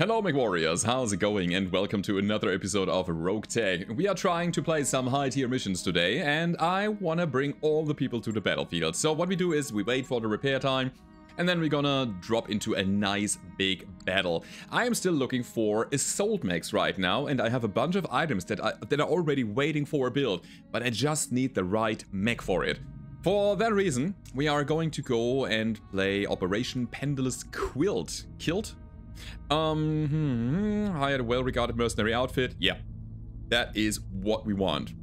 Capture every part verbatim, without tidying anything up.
Hello MechWarriors, how's it going and welcome to another episode of Rogue Tech. We are trying to play some high tier missions today and I wanna bring all the people to the battlefield. So what we do is we wait for the repair time and then we're gonna drop into a nice big battle. I am still looking for assault mechs right now and I have a bunch of items that, I, that are already waiting for a build, but I just need the right mech for it. For that reason, we are going to go and play Operation Pendulous Quilt. Kilt? Um, hmm, hired a well-regarded mercenary outfit. Yeah, that is what we want.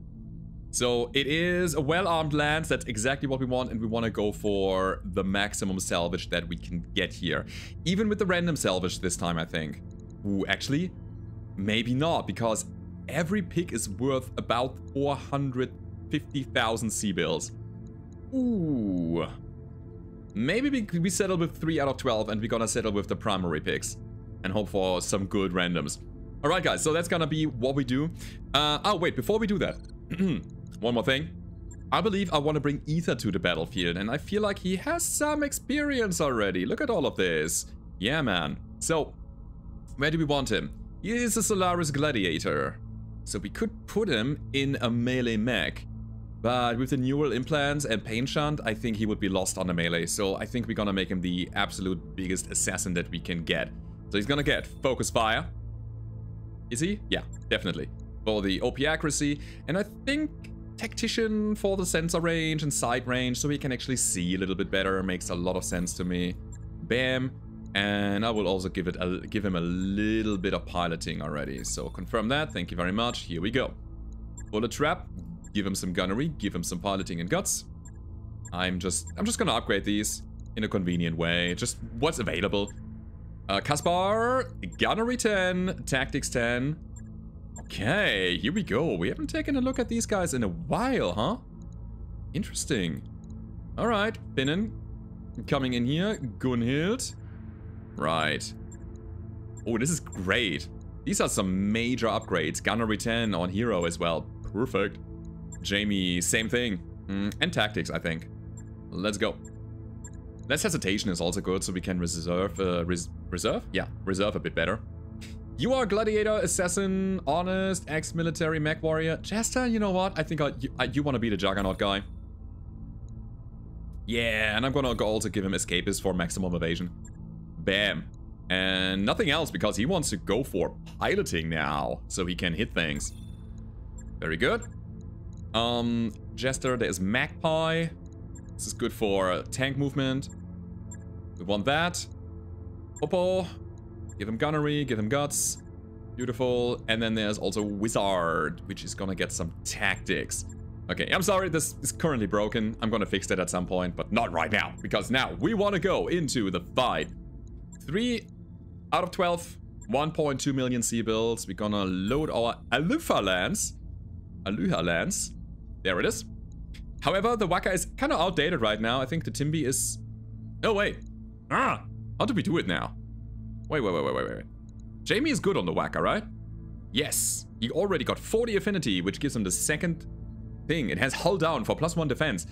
So it is a well-armed lance. That's exactly what we want. And we want to go for the maximum salvage that we can get here. Even with the random salvage this time, I think. Ooh, actually, maybe not. Because every pick is worth about four hundred fifty thousand C-bills. Ooh. Maybe we, we settle with three out of twelve and we're gonna settle with the primary picks. And hope for some good randoms. Alright guys, so that's gonna be what we do. Uh, oh wait, before we do that. One more thing. I believe I want to bring Aether to the battlefield. And I feel like he has some experience already. Look at all of this. Yeah man. So, where do we want him? He is a Solaris Gladiator. So we could put him in a melee mech. But with the neural implants and pain shunt, I think he would be lost on the melee. So I think we're gonna make him the absolute biggest assassin that we can get. So he's gonna get focus fire. Is he? Yeah, definitely. For the O P accuracy. And I think tactician for the sensor range and sight range. So he can actually see a little bit better. Makes a lot of sense to me. Bam. And I will also give, it a, give him a little bit of piloting already. So confirm that. Thank you very much. Here we go. Bullet trap. Give him some gunnery, give him some piloting and guts. I'm just, I'm just gonna upgrade these in a convenient way. Just what's available. Uh, Kaspar, gunnery ten, tactics ten. Okay, here we go. We haven't taken a look at these guys in a while, huh? Interesting. All right, Finnan coming in here. Gunhild. Right. Oh, this is great. These are some major upgrades. Gunnery ten on hero as well. Perfect. Jamie, same thing. Mm, and tactics, I think. Let's go. Less hesitation is also good, so we can reserve... Uh, res reserve? Yeah, reserve a bit better. You are gladiator, assassin, honest, ex-military, mech warrior. Jester, you know what? I think I, you, I, you want to be the juggernaut guy. Yeah, and I'm going to also give him escapist for maximum evasion. Bam. And nothing else, because he wants to go for piloting now, so he can hit things. Very good. Um, Jester, there's Magpie. This is good for tank movement. We want that. Hopper, give him gunnery, give him guts. Beautiful. And then there's also Wizard, which is gonna get some tactics. Okay, I'm sorry, this is currently broken. I'm gonna fix that at some point, but not right now. Because now we want to go into the fight. three out of twelve, one point two million C-bills. We're gonna load our Alufa Lance. Aluha Lance. There it is. However, the Waka is kind of outdated right now. I think the Timby is... No, wait. Ah! How do we do it now? Wait, wait, wait, wait, wait, wait. Jamie is good on the Waka, right? Yes. He already got forty affinity, which gives him the second thing. It has hull down for plus one defense.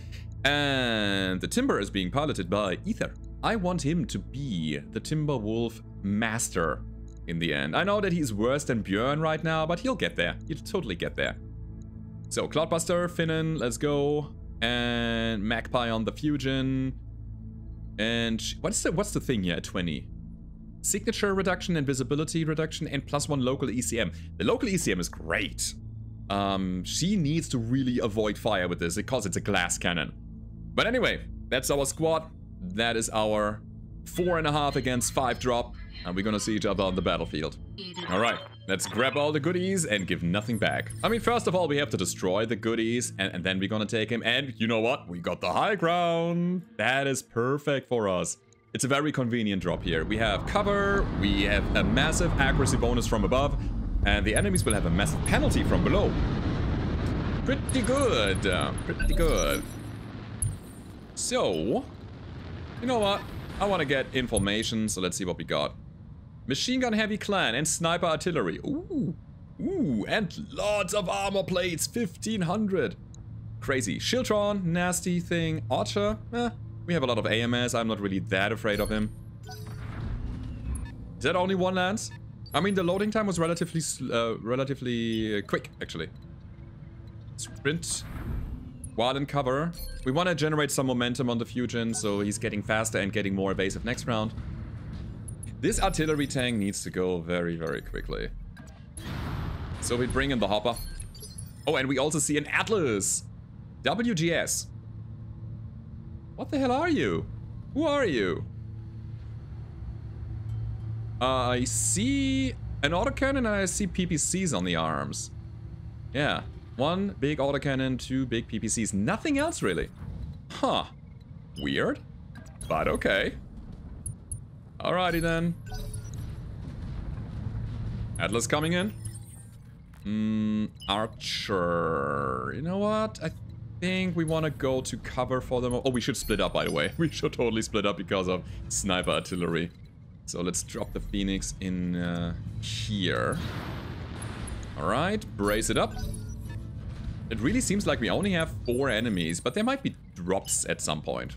And the Timber is being piloted by Aether. I want him to be the Timberwolf master in the end. I know that he's worse than Björn right now, but he'll get there. He'll totally get there. So, Cloudbuster, Finnan, let's go. And Magpie on the Fusion. And what's the what's the thing here at twenty? Signature reduction and visibility reduction and plus one local E C M. The local E C M is great. Um, she needs to really avoid fire with this because it's a glass cannon. But anyway, that's our squad. That is our four and a half against five drop. And we're going to see each other on the battlefield. All right, let's grab all the goodies and give nothing back. I mean, first of all, we have to destroy the goodies and, and then we're going to take him. And you know what? We got the high ground. That is perfect for us. It's a very convenient drop here. We have cover. We have a massive accuracy bonus from above. And the enemies will have a massive penalty from below. Pretty good. Uh, pretty good. So, you know what? I want to get information. So let's see what we got. Machine gun heavy clan and sniper artillery. Ooh. Ooh. And lots of armor plates. fifteen hundred. Crazy. Shiltron. Nasty thing. Archer. Eh, we have a lot of A M S. I'm not really that afraid of him. Is that only one lance? I mean, the loading time was relatively uh, relatively quick, actually. Sprint. Wild and cover. We want to generate some momentum on the Fujin, so he's getting faster and getting more evasive next round. This artillery tank needs to go very, very quickly. So we bring in the Hopper. Oh, and we also see an Atlas. W G S. What the hell are you? Who are you? Uh, I see an autocannon and I see P P Cs on the arms. Yeah. One big autocannon, two big P P Cs. Nothing else, really. Huh. Weird. But okay. Alrighty then. Atlas coming in. Mm, Archer. You know what? I think we want to go to cover for them. Oh, we should split up, by the way. We should totally split up because of sniper artillery. So let's drop the Phoenix in uh, here. Alright. Brace it up. It really seems like we only have four enemies, but there might be drops at some point.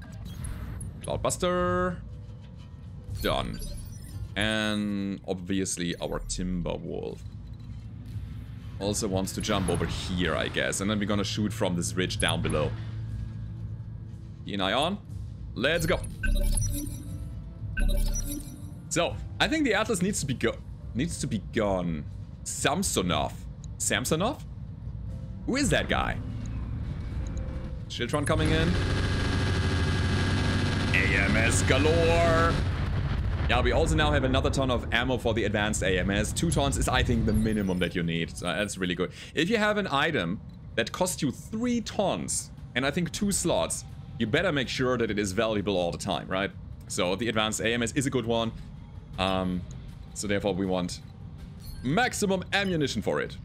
Cloudbuster. Done. And obviously our Timberwolf also wants to jump over here, I guess. And then we're gonna shoot from this ridge down below. Keep an eye on. Let's go. So, I think the Atlas needs to be go- needs to be gone. Samsonov. Samsonov? Who is that guy? Shiltron coming in. A M S galore! Yeah, we also now have another ton of ammo for the advanced A M S. Two tons is, I think, the minimum that you need. So that's really good. If you have an item that costs you three tons, and I think two slots, you better make sure that it is valuable all the time, right? So the advanced A M S is a good one. Um, so therefore we want maximum ammunition for it.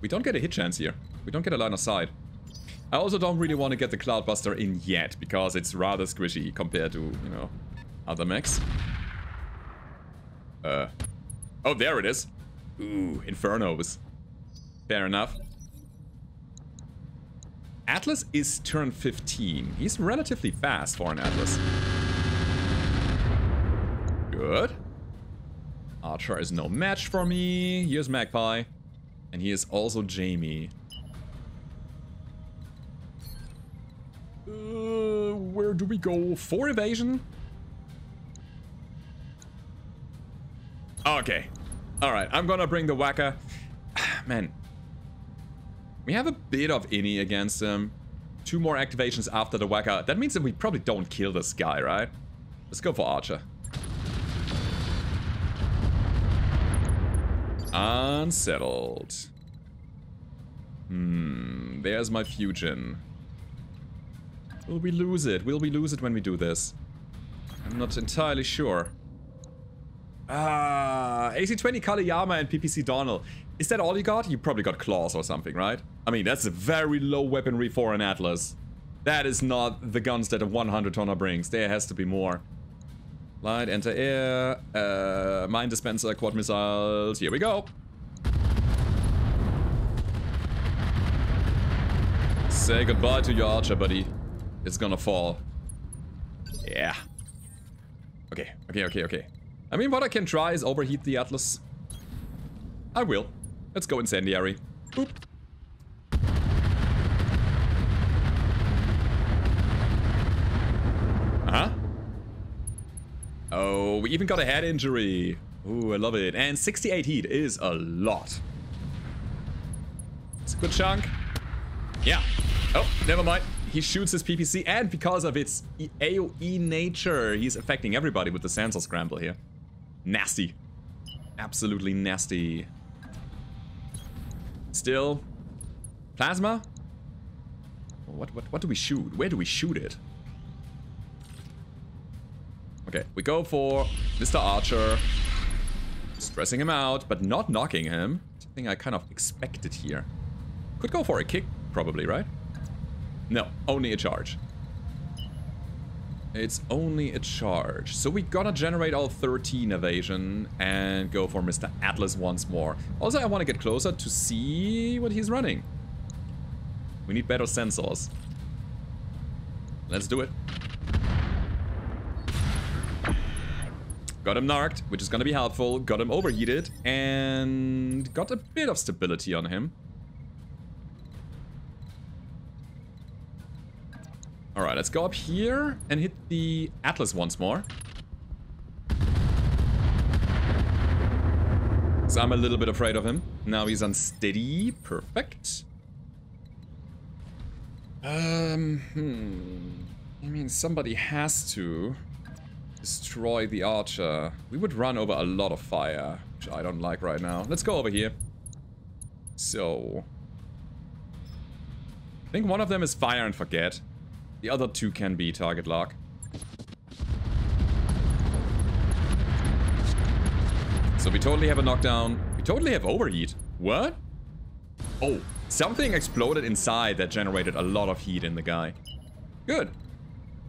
We don't get a hit chance here. We don't get a line of sight. I also don't really want to get the Cloudbuster in yet, because it's rather squishy compared to, you know, other mechs. Uh, oh, there it is. Ooh, Infernos. Fair enough. Atlas is turn fifteen. He's relatively fast for an Atlas. Good. Archer is no match for me. Here's Magpie. And he is also Jamie. Uh, where do we go for evasion? Okay. Alright, I'm gonna bring the Waka. Man. We have a bit of innie against him. Two more activations after the Waka. That means that we probably don't kill this guy, right? Let's go for Archer. Unsettled. Hmm. There's my Fujin. Will we lose it? Will we lose it when we do this? I'm not entirely sure. Ah, A C twenty Kaliyama and P P C Donald. Is that all you got? You probably got claws or something, right? I mean, that's a very low weaponry for an Atlas. That is not the guns that a hundred tonner brings. There has to be more. Light, anti-air, uh, mine dispenser, quad missiles. Here we go. Say goodbye to your Archer, buddy. It's gonna fall. Yeah. Okay, okay, okay, okay. I mean, what I can try is overheat the Atlas. I will. Let's go incendiary. Boop. Uh-huh. Oh, we even got a head injury. Ooh, I love it. And sixty-eight heat is a lot. It's a good chunk. Yeah. Oh, never mind. He shoots his P P C, and because of its A O E nature, he's affecting everybody with the sensor scramble here. Nasty. Absolutely nasty. Still. Plasma? What, what, what do we shoot? Where do we shoot it? Okay, we go for Mister Archer. Stressing him out, but not knocking him. Something I kind of expected here. Could go for a kick, probably, right? No, only a charge. It's only a charge. So we gotta generate all thirteen evasion and go for Mister Atlas once more. Also, I want to get closer to see what he's running. We need better sensors. Let's do it. Got him narked, which is going to be helpful. Got him overheated and got a bit of stability on him. All right, let's go up here and hit the Atlas once more. So I'm a little bit afraid of him. Now he's unsteady. Perfect. Um, hmm. I mean, somebody has to destroy the Archer. We would run over a lot of fire, which I don't like right now. Let's go over here. So, I think one of them is fire and forget. The other two can be target lock. So we totally have a knockdown. We totally have overheat. What? Oh, something exploded inside that generated a lot of heat in the guy. Good.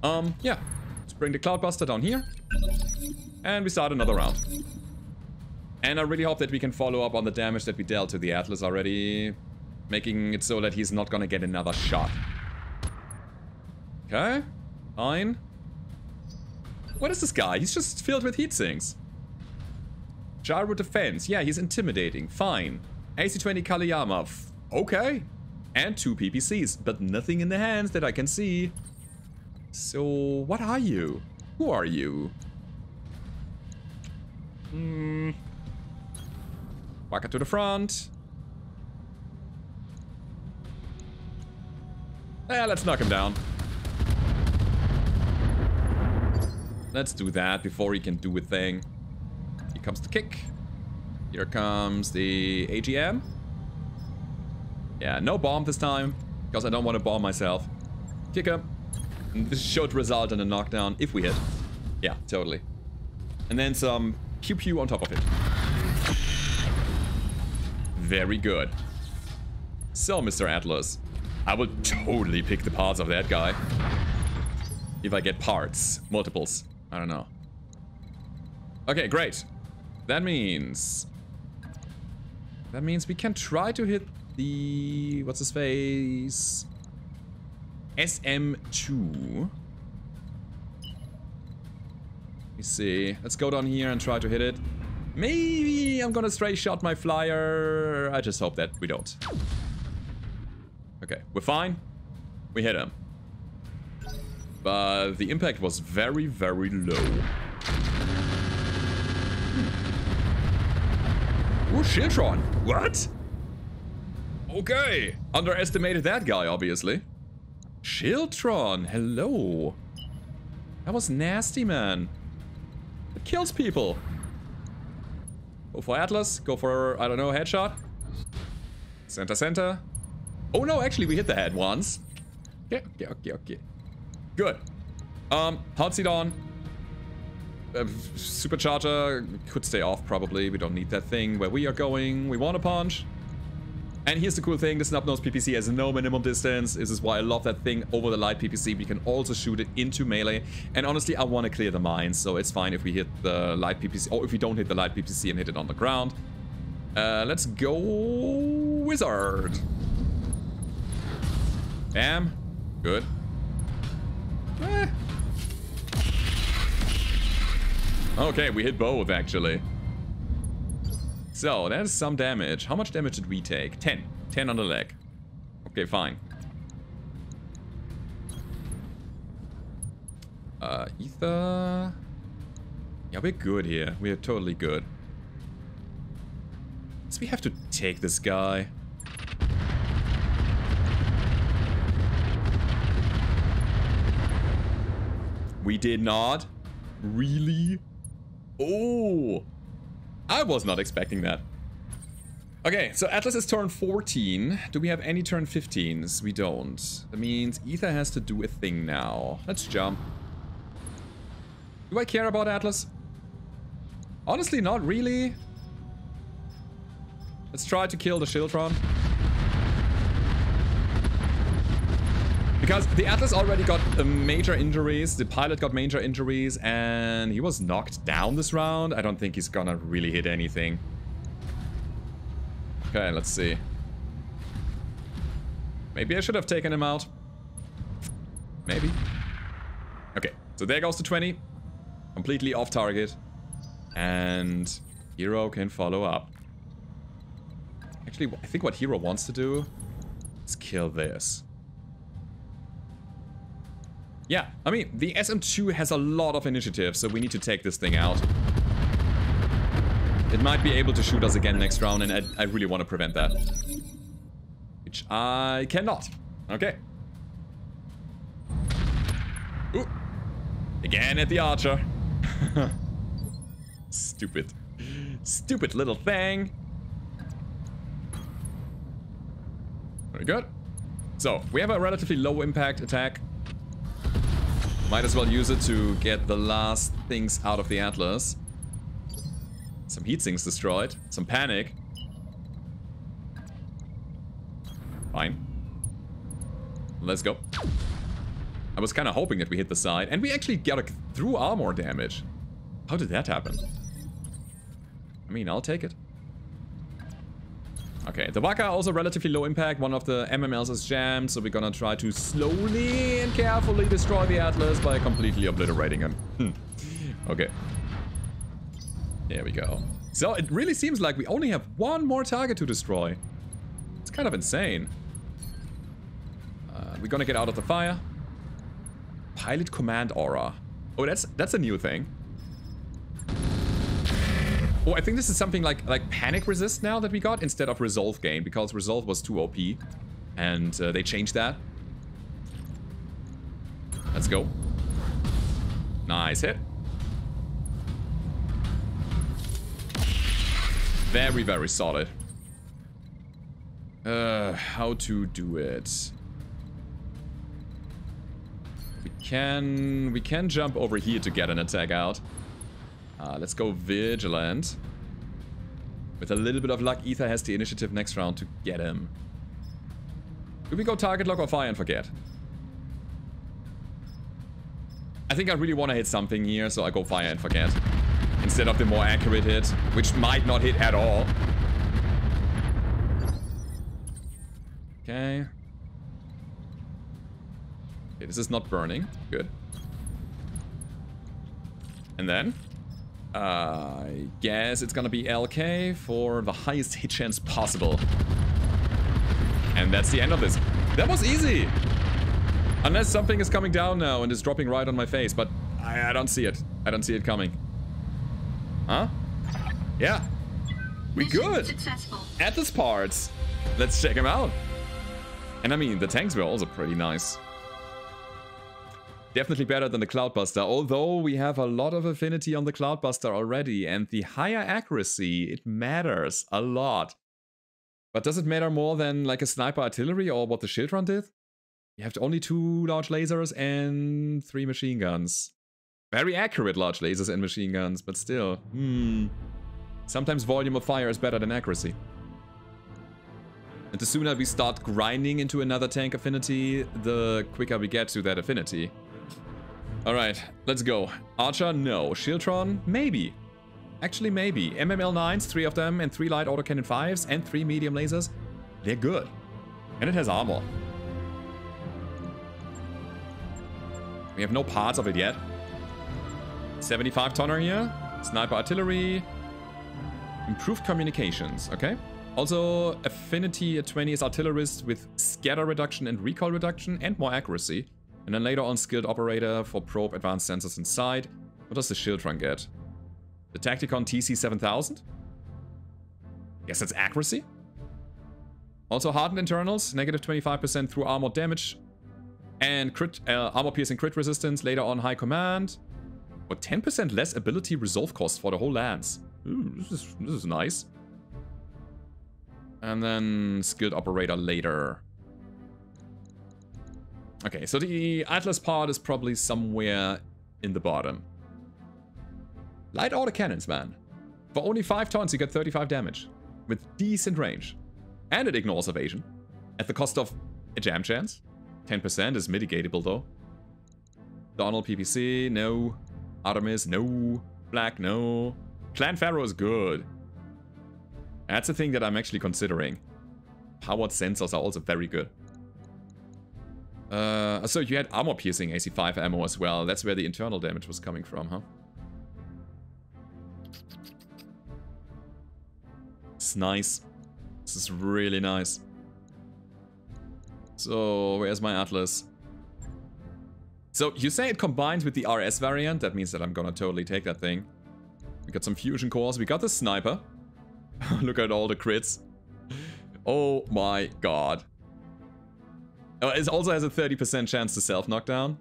Um, yeah. Let's bring the Cloudbuster down here. And we start another round. And I really hope that we can follow up on the damage that we dealt to the Atlas already. Making it so that he's not gonna get another shot. Okay. Fine. What is this guy? He's just filled with heat sinks. Gyro defense. Yeah, he's intimidating. Fine. A C twenty Kaliyama. Okay. And two P P Cs, but nothing in the hands that I can see. So, what are you? Who are you? Hmm. Waka to the front. Yeah, let's knock him down. Let's do that before he can do a thing. Here comes the kick. Here comes the A G M. Yeah, no bomb this time, because I don't want to bomb myself. Kick him. And this should result in a knockdown if we hit. Yeah, totally. And then some pew pew on top of it. Very good. So, Mister Atlas, I will totally pick the parts of that guy. If I get parts. Multiples. I don't know. Okay, great. That means... That means we can try to hit the... What's his face? S M two. Let me see. Let's go down here and try to hit it. Maybe I'm gonna stray shot my flyer. I just hope that we don't. Okay, we're fine. We hit him. But the impact was very, very low. Ooh, Shiltron. What? Okay. Underestimated that guy, obviously. Shiltron. Hello. That was nasty, man. It kills people. Go for Atlas. Go for, I don't know, headshot. Center, center. Oh, no. Actually, we hit the head once. Okay, okay, okay, okay. Good. Um, hard seat on. Uh, supercharger could stay off, probably. We don't need that thing where we are going. We want to punch. And here's the cool thing. The Snubnose P P C has no minimum distance. This is why I love that thing over the light P P C. We can also shoot it into melee. And honestly, I want to clear the mines, so it's fine if we hit the light P P C. Or if we don't hit the light P P C and hit it on the ground. Uh, let's go... Wizard. Bam. Good. Eh. Okay, we hit both, actually. So, that is some damage. How much damage did we take? ten. ten on the leg. Okay, fine. Uh, Aether... Yeah, we're good here. We're totally good. So we have to take this guy. We did not. Really? Oh, I was not expecting that. Okay, so Atlas is turn fourteen. Do we have any turn fifteens? We don't. That means Aether has to do a thing now. Let's jump. Do I care about Atlas? Honestly, not really. Let's try to kill the Shiltron. Because the Atlas already got uh, major injuries, the pilot got major injuries, and he was knocked down this round. I don't think he's gonna really hit anything. Okay, let's see. Maybe I should have taken him out. Maybe. Okay, so there goes the twenty. Completely off target. and Hero can follow up. Actually, I think what Hero wants to do is kill this. Yeah, I mean, the S M two has a lot of initiative, so we need to take this thing out. It might be able to shoot us again next round, and I, I really want to prevent that. Which I cannot. Okay. Ooh. Again at the Archer. Stupid. Stupid little thing. Very good. So, we have a relatively low impact attack. Might as well use it to get the last things out of the Atlas. Some heat sinks destroyed. Some panic. Fine. Let's go. I was kind of hoping that we hit the side. And we actually got a through armor damage. How did that happen? I mean, I'll take it. Okay, the Waka also relatively low impact. One of the M M Ls is jammed. So we're going to try to slowly and carefully destroy the Atlas by completely obliterating him. Hmm. Okay. There we go. So it really seems like we only have one more target to destroy. It's kind of insane. Uh, we're gonna get out of the fire. Pilot command aura. Oh, that's that's a new thing. Oh, I think this is something like like panic resist now that we got instead of resolve gain, because resolve was too O P, and uh, they changed that. Let's go. Nice hit. Very, very solid. Uh, how to do it? We can we can jump over here to get an attack out. Uh, let's go vigilant. With a little bit of luck, Aether has the initiative next round to get him. Do we go target lock or fire and forget? I think I really want to hit something here, so I go fire and forget. Instead of the more accurate hit, which might not hit at all. Okay. Okay, this is not burning. Good. And then, uh, I guess it's gonna be L K for the highest hit chance possible. And that's the end of this. That was easy! Unless something is coming down now and is dropping right on my face, but I, I don't see it. I don't see it coming. Huh? Yeah. We good. Successful. At this part. Let's check him out. And I mean, the tanks were also pretty nice. Definitely better than the Cloudbuster, although we have a lot of affinity on the Cloudbuster already, and the higher accuracy, it matters a lot. But does it matter more than like a sniper artillery or what the Shiltron did? You have only two large lasers and three machine guns. Very accurate large lasers and machine guns, but still, hmm. Sometimes volume of fire is better than accuracy. And the sooner we start grinding into another tank affinity, the quicker we get to that affinity. Alright, let's go. Archer, no. Shiltron, maybe. Actually, maybe. M M L nines, three of them, and three light autocannon fives, and three medium lasers. They're good. And it has armor. We have no parts of it yet. seventy-five tonner here, sniper artillery, improved communications, okay. Also, affinity at twenty is artillerist with scatter reduction and recoil reduction and more accuracy. And then later on, skilled operator for probe, advanced sensors inside. What does the Shiltron get? The Tacticon T C seven thousand? Guess that's accuracy. Also, hardened internals, negative twenty-five percent through armor damage and crit, uh, armor piercing crit resistance. Later on, high command. But ten percent less ability resolve cost for the whole lance. Ooh, this is, this is nice. And then skilled operator later. Okay, so the Atlas part is probably somewhere in the bottom. Light autocannons, man. For only five tons, you get thirty-five damage. With decent range. And it ignores evasion. At the cost of a jam chance. ten percent is mitigatable, though. Donald P P C, no. Artemis, no. Black, no. Clan Pharaoh is good. That's the thing that I'm actually considering. Powered sensors are also very good. Uh, so you had armor piercing A C five ammo as well. That's where the internal damage was coming from, huh? is nice. This is really nice. So, where's my Atlas? So, you say it combined with the R S variant. That means that I'm gonna totally take that thing. We got some fusion cores. We got the sniper. Look at all the crits. Oh my god. Oh, it also has a thirty percent chance to self-knockdown.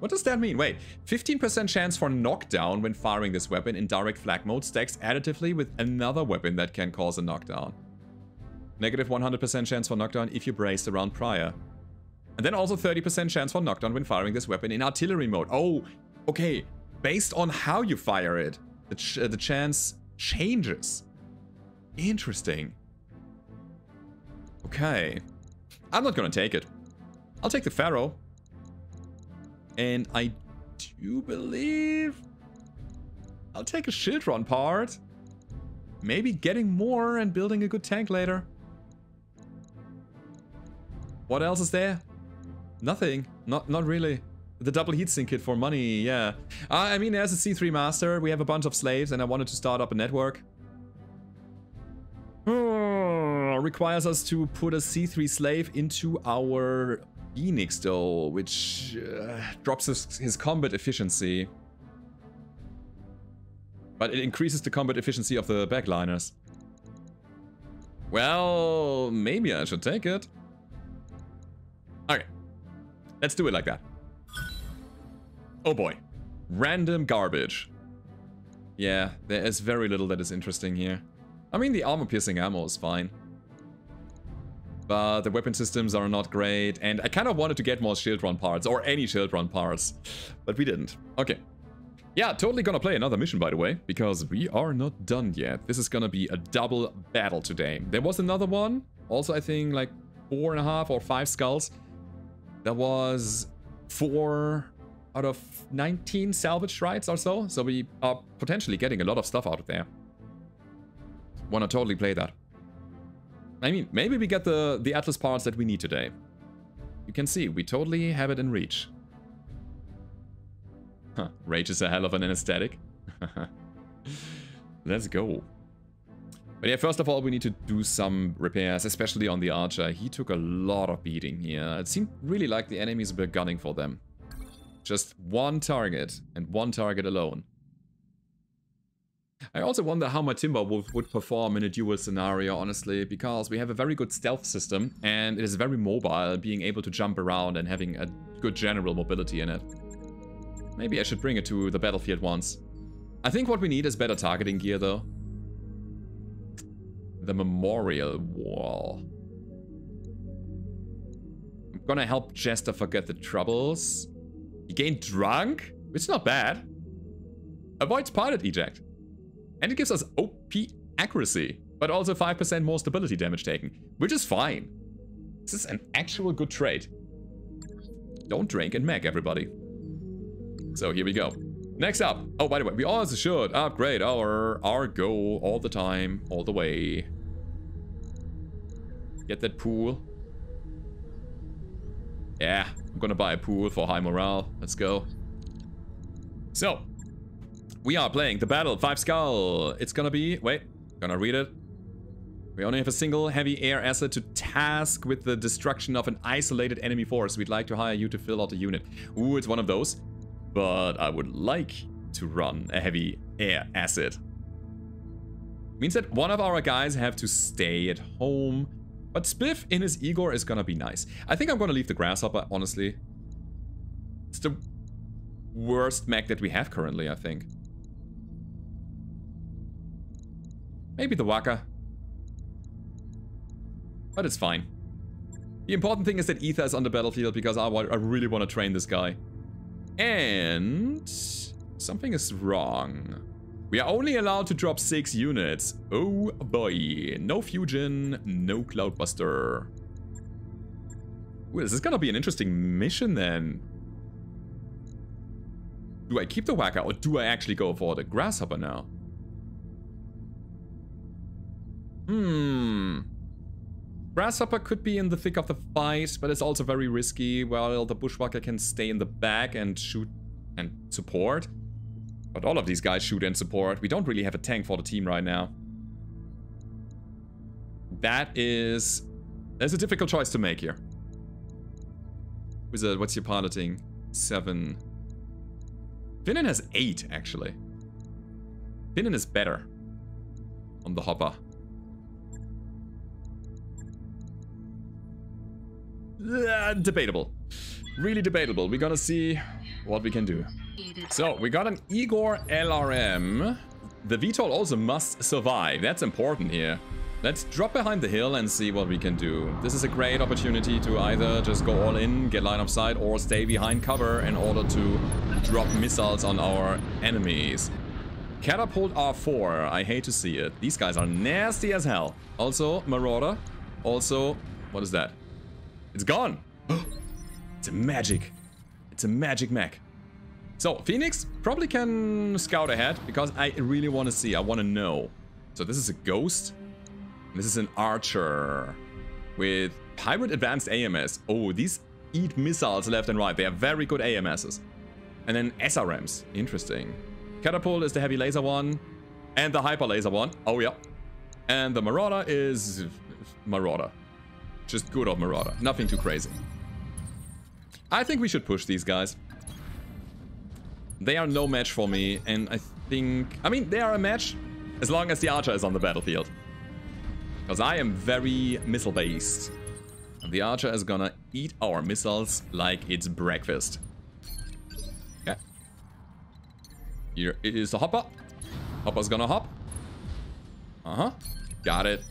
What does that mean? Wait, fifteen percent chance for knockdown when firing this weapon in direct flak mode stacks additively with another weapon that can cause a knockdown. Negative one hundred percent chance for knockdown if you braced the round prior. And then also thirty percent chance for knockdown when firing this weapon in artillery mode. Oh, okay. Based on how you fire it, the, ch the chance changes. Interesting. Okay. I'm not gonna take it. I'll take the Pharaoh. And I do believe I'll take a Shiltron part. Maybe getting more and building a good tank later. What else is there? Nothing. Not not really. The double heatsink kit for money, yeah. Uh, I mean, as a C three master, we have a bunch of slaves and I wanted to start up a network. Oh, requires us to put a C three slave into our Phoenix, though, which uh, drops his, his combat efficiency. But it increases the combat efficiency of the backliners. Well, maybe I should take it. Okay. Let's do it like that. Oh boy. Random garbage. Yeah, there is very little that is interesting here. I mean, the armor-piercing ammo is fine. But the weapon systems are not great, and I kind of wanted to get more Shiltron parts, or any Shiltron parts, but we didn't. Okay. Yeah, totally gonna play another mission, by the way, because we are not done yet. This is gonna be a double battle today. There was another one, also I think like four and a half or five skulls. That was four out of nineteen salvage rights or so, so we are potentially getting a lot of stuff out of there. Wanna totally play that. I mean, maybe we get the, the Atlas parts that we need today. You can see, we totally have it in reach. Huh, rage is a hell of an anesthetic. Let's go. But yeah, first of all, we need to do some repairs, especially on the Archer. He took a lot of beating here. It seemed really like the enemies were gunning for them. Just one target, and one target alone. I also wonder how my Timberwolf would perform in a dual scenario, honestly, because we have a very good stealth system and it is very mobile, being able to jump around and having a good general mobility in it. Maybe I should bring it to the battlefield once. I think what we need is better targeting gear, though. The memorial wall. I'm gonna help Jester forget the troubles. He gained drunk? It's not bad. Avoids pilot eject. And it gives us O P accuracy, but also five percent more stability damage taken, which is fine. This is an actual good trait. Don't drink and mech, everybody. So here we go. Next up. Oh, by the way, we also should upgrade our Argo all the time, all the way. Get that pool. Yeah, I'm gonna buy a pool for high morale. Let's go. So. We are playing the battle, Five Skull. It's gonna be, wait, gonna read it. We only have a single heavy air asset to task with the destruction of an isolated enemy force. We'd like to hire you to fill out a unit. Ooh, it's one of those. But I would like to run a heavy air asset. Means that one of our guys have to stay at home. But Spiff in his Igor is gonna be nice. I think I'm gonna leave the Grasshopper, honestly. It's the worst mech that we have currently, I think. Maybe the Waka. But it's fine. The important thing is that Aether is on the battlefield because I, I really want to train this guy. And something is wrong. We are only allowed to drop six units. Oh boy. No Fusion, no Cloudbuster. Ooh, this is going to be an interesting mission then. Do I keep the Waka or do I actually go for the Grasshopper now? Hmm. Grasshopper could be in the thick of the fight, but it's also very risky, while the Bushwhacker can stay in the back and shoot and support. But all of these guys shoot in support. We don't really have a tank for the team right now. That is... That's a difficult choice to make here. Wizard, what's your piloting? Seven. Finnan has eight, actually. Finnan is better on the Hopper. Uh, debatable. Really debatable. We're gonna see what we can do. So, we got an Igor L R M. The V TOL also must survive. That's important here. Let's drop behind the hill and see what we can do. This is a great opportunity to either just go all in, get line of sight, or stay behind cover in order to drop missiles on our enemies. Catapult R four. I hate to see it. These guys are nasty as hell. Also, Marauder. Also, what is that? It's gone. It's a magic. It's a magic mech. So, Phoenix probably can scout ahead because I really want to see. I want to know. So, this is a ghost. This is an Archer with Pirate Advanced A M S. Oh, these eat missiles left and right. They are very good A M Ss. And then S R Ms. Interesting. Catapult is the heavy laser one. And the hyper laser one. Oh, yeah. And the Marauder is... Marauder. Just good old Marauder. Nothing too crazy. I think we should push these guys. They are no match for me. And I think... I mean, they are a match as long as the Archer is on the battlefield. Because I am very missile-based. The Archer is gonna eat our missiles like it's breakfast. Okay. Here is the Hopper. Hopper's gonna hop. Uh-huh. Got it.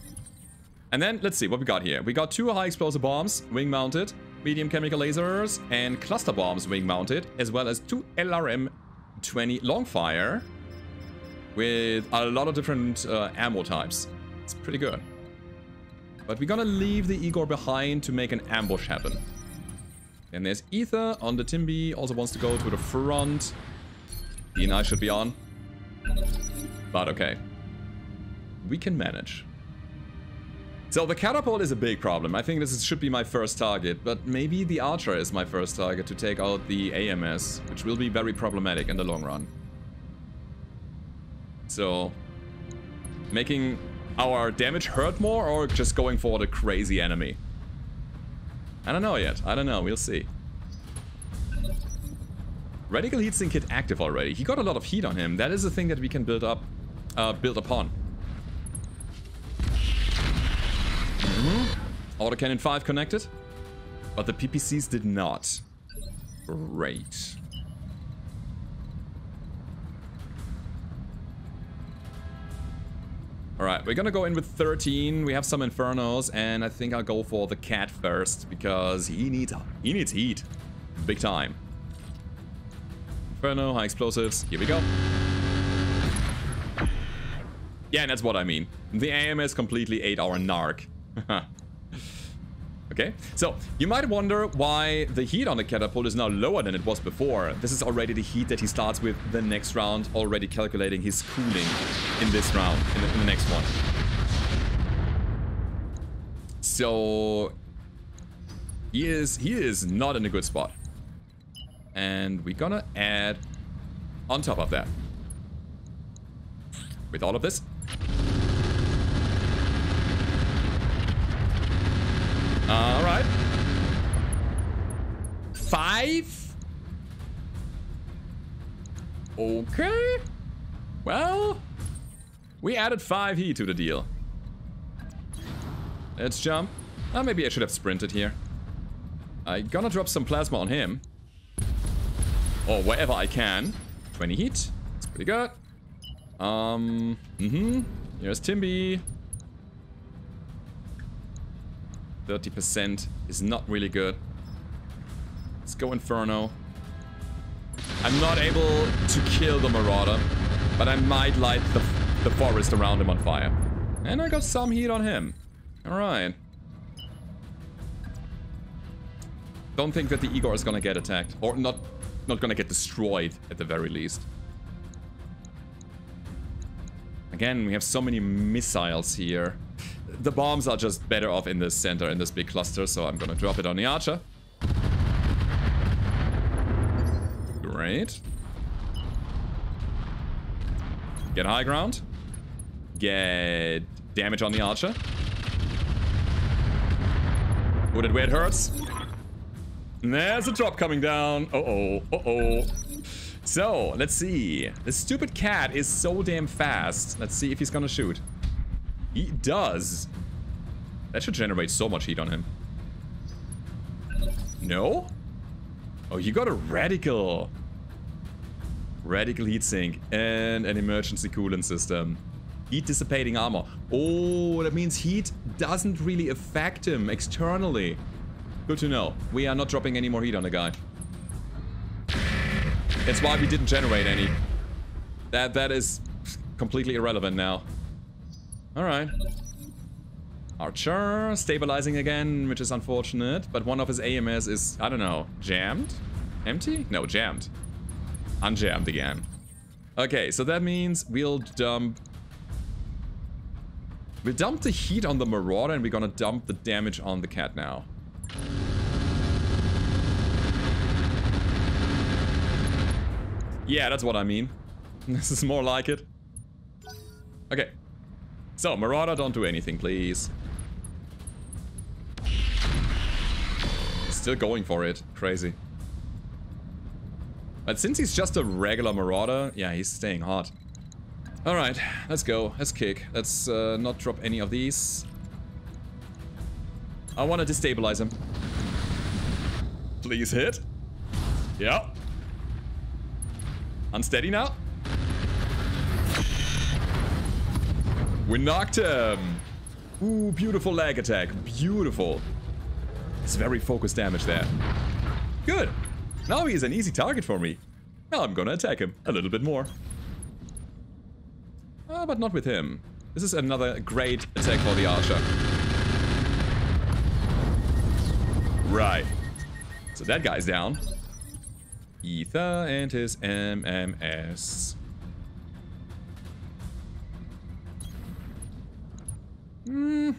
And then, let's see what we got here. We got two high-explosive bombs, wing-mounted, medium chemical lasers, and cluster bombs wing-mounted, as well as two L R M twenty long-fire with a lot of different uh, ammo types. It's pretty good. But we're gonna leave the Igor behind to make an ambush happen. Then there's Aether on the Timby. Also wants to go to the front. He and I should be on. But okay. We can manage. So the catapult is a big problem. I think this is, should be my first target. But maybe the Archer is my first target to take out the A M S. Which will be very problematic in the long run. So... making... our damage hurt more, or just going for the crazy enemy? I don't know yet. I don't know. We'll see. Radical heatsink kit active already. He got a lot of heat on him. That is a thing that we can build up, uh, build upon. Mm-hmm. Autocannon five connected, but the P P Cs did not. Great. Alright, we're gonna go in with thirteen. We have some Infernos, and I think I'll go for the cat first, because he needs he needs heat. Big time. Inferno, high explosives. Here we go. Yeah, and that's what I mean. The A M S completely ate our narc. Okay, so you might wonder why the heat on the catapult is now lower than it was before. This is already the heat that he starts with the next round, already calculating his cooling in this round, in the, in the next one. So he is he is not in a good spot, and we're gonna add on top of that with all of this. All right. Five? Okay. Well, we added five heat to the deal. Let's jump. Oh, maybe I should have sprinted here. I'm gonna drop some plasma on him. Or wherever I can. twenty heat. That's pretty good. Um, mm-hmm. Here's Timby. thirty percent is not really good. Let's go Inferno. I'm not able to kill the Marauder, but I might light the, the forest around him on fire. And I got some heat on him. Alright. Don't think that the Igor is gonna get attacked. Or not, not gonna get destroyed at the very least. Again, we have so many missiles here. The bombs are just better off in this center, in this big cluster, so I'm gonna drop it on the Archer. Great. Get high ground. Get damage on the Archer. Wounded where it hurts. There's a drop coming down. Uh-oh. Uh-oh. So, let's see. This stupid cat is so damn fast. Let's see if he's gonna shoot. He does. That should generate so much heat on him. No? Oh, you got a radical. Radical heat sink and an emergency coolant system. Heat dissipating armor. Oh, that means heat doesn't really affect him externally. Good to know. We are not dropping any more heat on the guy. That's why we didn't generate any. That that is completely irrelevant now. Alright. Archer stabilizing again, which is unfortunate. But one of his A M S is, I don't know, jammed? Empty? No, jammed. Unjammed again. Okay, so that means we'll dump... We'll dump the heat on the Marauder and we're gonna dump the damage on the cat now. Yeah, that's what I mean. This is more like it. Okay. So, Marauder, don't do anything, please. Still going for it. Crazy. But since he's just a regular Marauder, yeah, he's staying hot. Alright, let's go. Let's kick. Let's uh, not drop any of these. I want to destabilize him. Please hit. Yeah. Unsteady now. We knocked him. Ooh, beautiful lag attack. Beautiful. It's very focused damage there. Good. Now he is an easy target for me. Now I'm gonna attack him a little bit more. Uh, but not with him. This is another great attack for the Archer. Right. So that guy's down. Aether and his M M S. Hmm.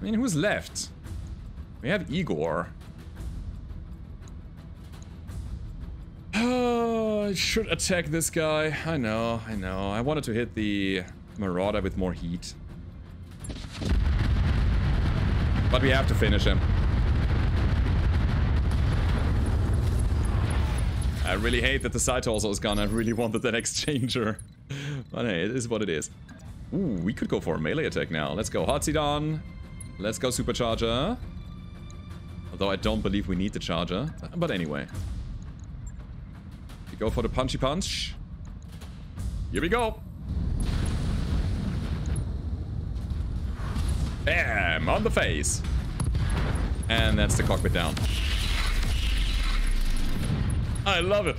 I mean, who's left? We have Igor. Oh, I should attack this guy. I know, I know. I wanted to hit the Marauder with more heat. But we have to finish him. I really hate that the side torso is gone. I really wanted that exchanger. But hey, it is what it is. Ooh, we could go for a melee attack now. Let's go Hotsidon. Let's go Supercharger. Although I don't believe we need the Charger. But anyway. We go for the Punchy Punch. Here we go. Bam! On the face. And that's the cockpit down. I love it.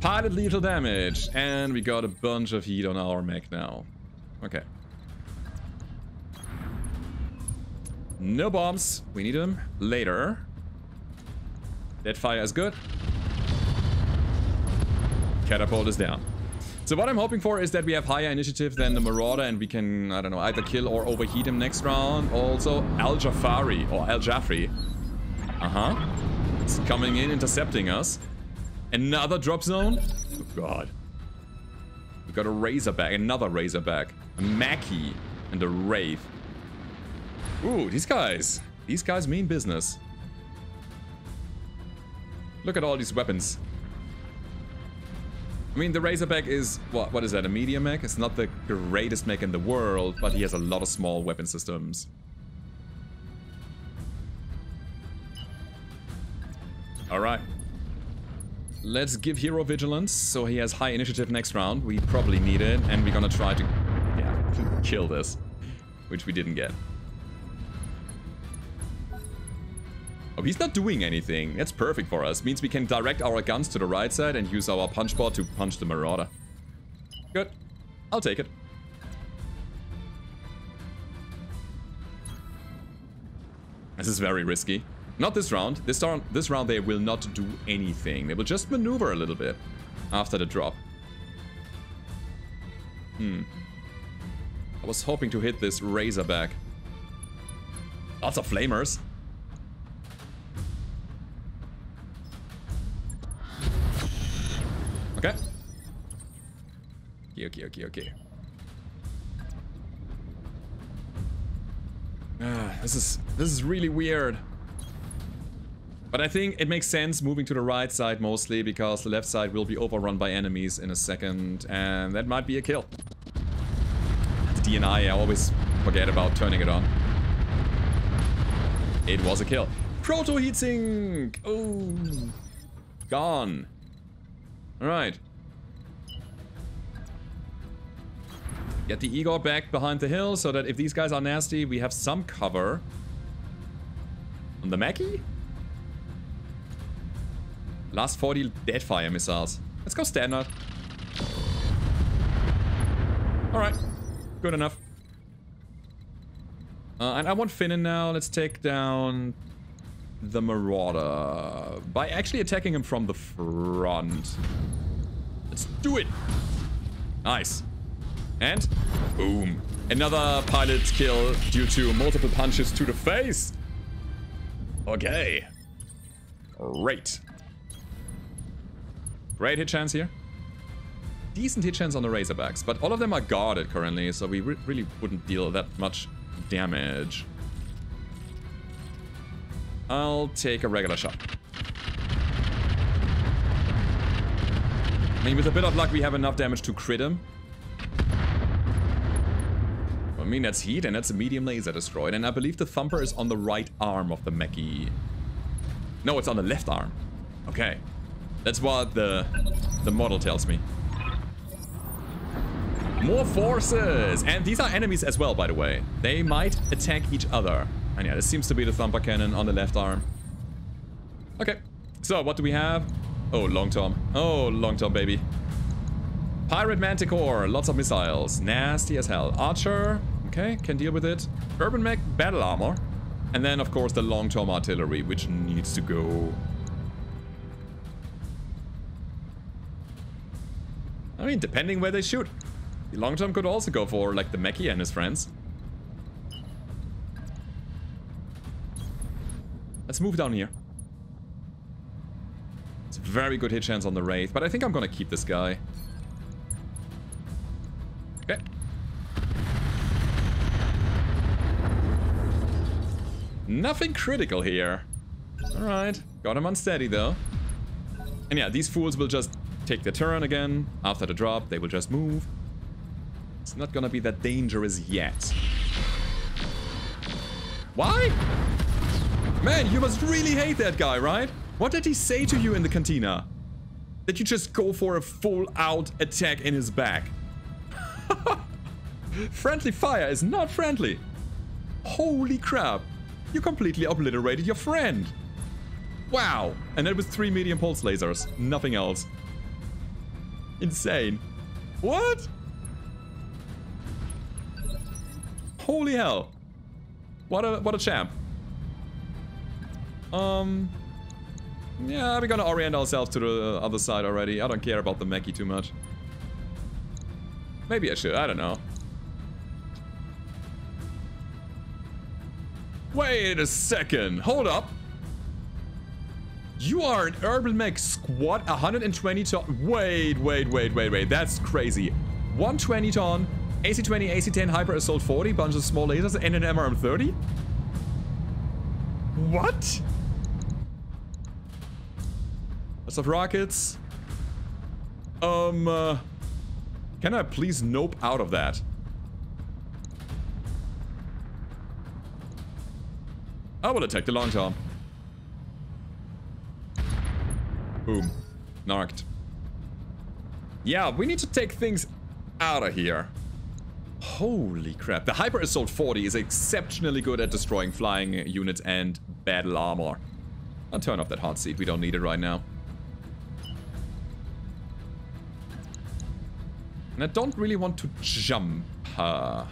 Pilot lethal damage, and we got a bunch of heat on our mech now. Okay. No bombs. We need them later. That fire is good. Catapult is down. So what I'm hoping for is that we have higher initiative than the Marauder and we can, I don't know, either kill or overheat him next round. Also, Al-Jafari or Al-Jafri. Uh-huh. It's coming in, intercepting us. Another drop zone? Oh, God. We got a Razorback, another Razorback, a Mackie, and a Wraith. Ooh, these guys. These guys mean business. Look at all these weapons. I mean, the Razorback is... What, what is that, a medium mech? It's not the greatest mech in the world, but he has a lot of small weapon systems. Alright. Let's give Hero Vigilance, so he has high initiative next round. We probably need it, and we're gonna try to yeah, kill this, which we didn't get. Oh, he's not doing anything. That's perfect for us. Means we can direct our guns to the right side and use our punch board to punch the Marauder. Good. I'll take it. This is very risky. Not this round. This round, this round they will not do anything. They will just maneuver a little bit after the drop. Hmm. I was hoping to hit this Razorback. Lots of flamers. okay, okay, okay, okay. Uh, this is this is really weird. But I think it makes sense moving to the right side mostly, because the left side will be overrun by enemies in a second, and that might be a kill. The D N I, I always forget about turning it on. It was a kill. Proto heatsink! Oh, gone. All right. Get the Igor back behind the hill so that if these guys are nasty, we have some cover. On the Mackie? Last forty deadfire missiles. Let's go standard. Alright. Good enough. Uh, and I want Finnan now. Let's take down the Marauder by actually attacking him from the front. Let's do it. Nice. And boom. Another pilot kill due to multiple punches to the face. Okay. Great. Great hit chance here. Decent hit chance on the Razorbacks, but all of them are guarded currently, so we re really wouldn't deal that much damage. I'll take a regular shot. I mean, with a bit of luck, we have enough damage to crit him. I mean, that's heat, and that's a medium laser destroyed, and I believe the Thumper is on the right arm of the Mackie. No, it's on the left arm. Okay. That's what the the model tells me. More forces! And these are enemies as well, by the way. They might attack each other. And yeah, this seems to be the Thumper Cannon on the left arm. Okay. So, what do we have? Oh, Long Tom. Oh, Long Tom, baby. Pirate Manticore. Lots of missiles. Nasty as hell. Archer. Okay, can deal with it. Urban Mech. Battle Armor. And then, of course, the Long Tom Artillery, which needs to go... I mean, depending where they shoot. The Long Tom could also go for, like, the Mackie and his friends. Let's move down here. It's a very good hit chance on the Wraith, but I think I'm gonna keep this guy. Okay. Nothing critical here. Alright. Got him unsteady, though. And yeah, these fools will just... take the turn again. After the drop, they will just move. It's not gonna be that dangerous yet. Why? Man, you must really hate that guy, right? What did he say to you in the cantina? Did you just go for a full-out attack in his back? Friendly fire is not friendly. Holy crap. You completely obliterated your friend. Wow. And that was three medium pulse lasers. Nothing else. Insane. What? Holy hell. What a what a champ. Um Yeah, we're gonna orient ourselves to the other side already. I don't care about the Mackie too much. Maybe I should, I don't know. Wait a second, hold up. You are an Urban Mech squad, one hundred twenty ton. Wait, wait, wait, wait, wait. That's crazy. one hundred twenty ton, A C twenty, A C ten, Hyper Assault forty, bunch of small lasers, and an M R M thirty? What? Lots of rockets. Um, uh, can I please nope out of that? I will attack the Long Tom. Boom. Narked. Yeah, we need to take things out of here. Holy crap. The Hyper Assault forty is exceptionally good at destroying flying units and battle armor. I'll turn off that hot seat. We don't need it right now. And I don't really want to jump. Uh,